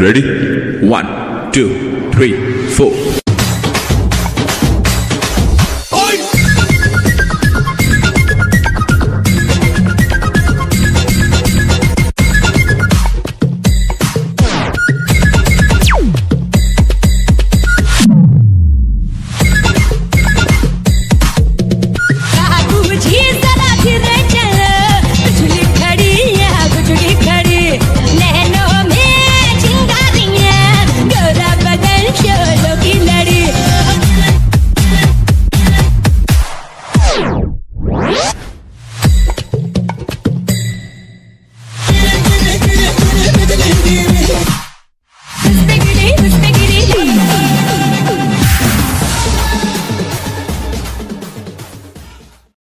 Ready? 1, 2, 3.